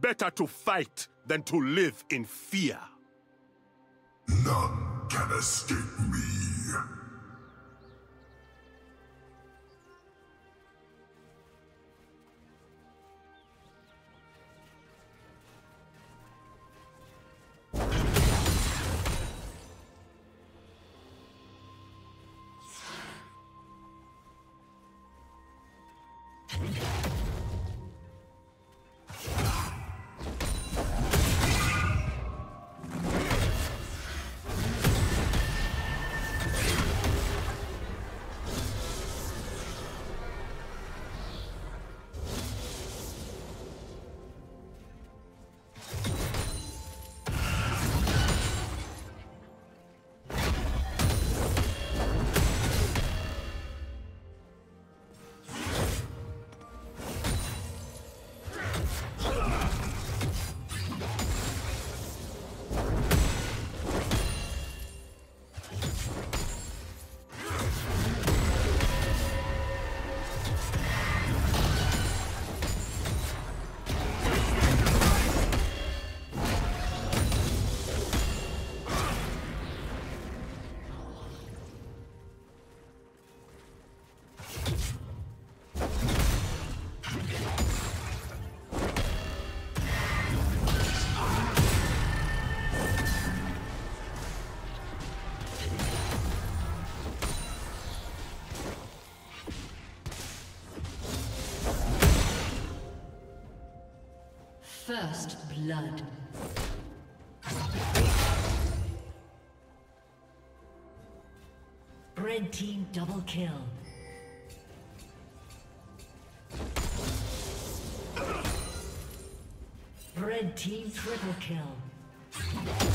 Better to fight than to live in fear. None can escape me. First blood. Red team double kill. Red team triple kill.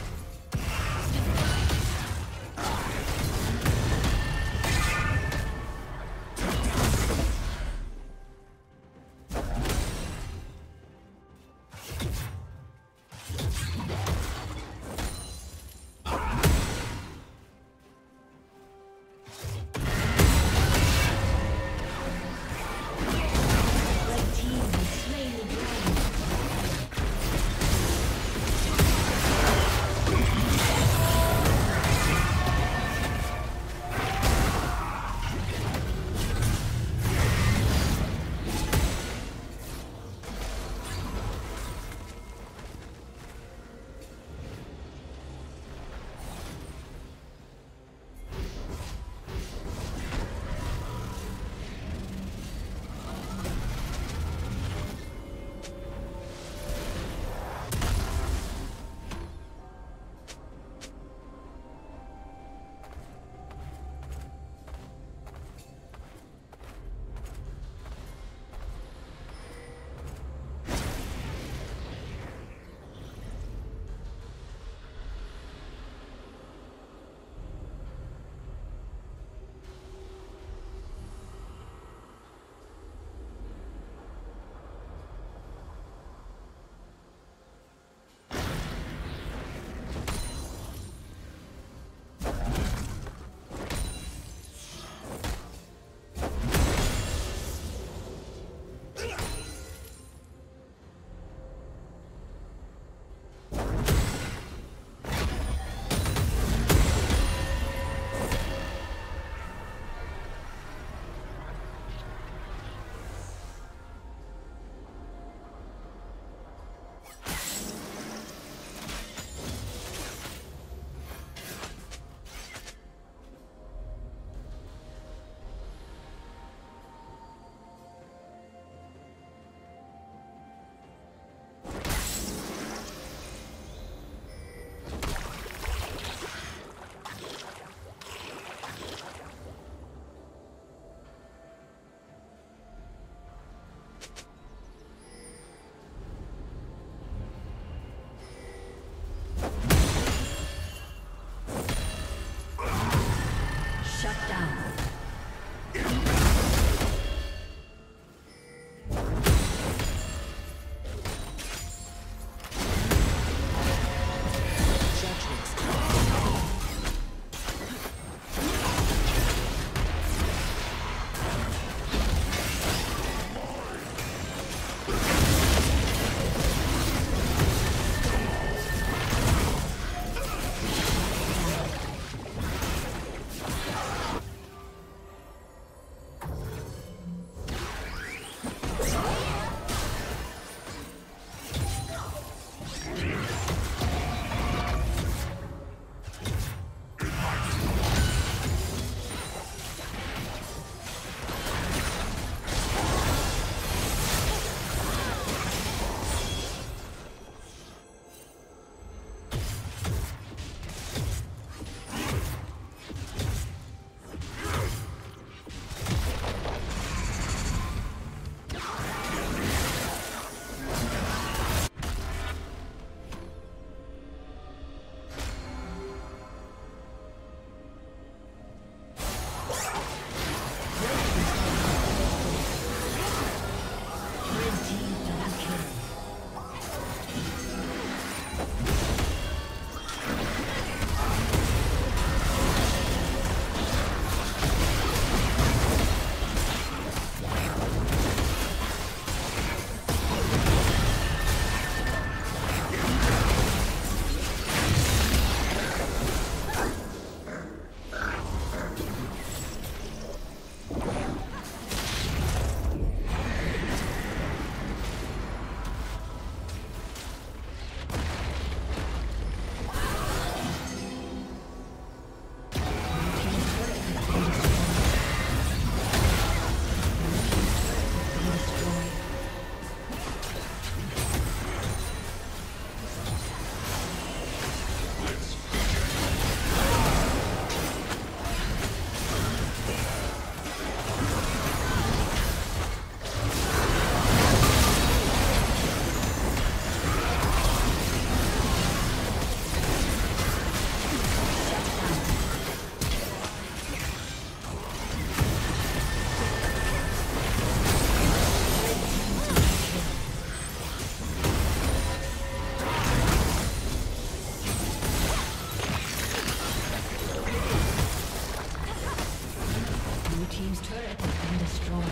destroyed.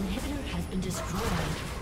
Inhibitor has been destroyed.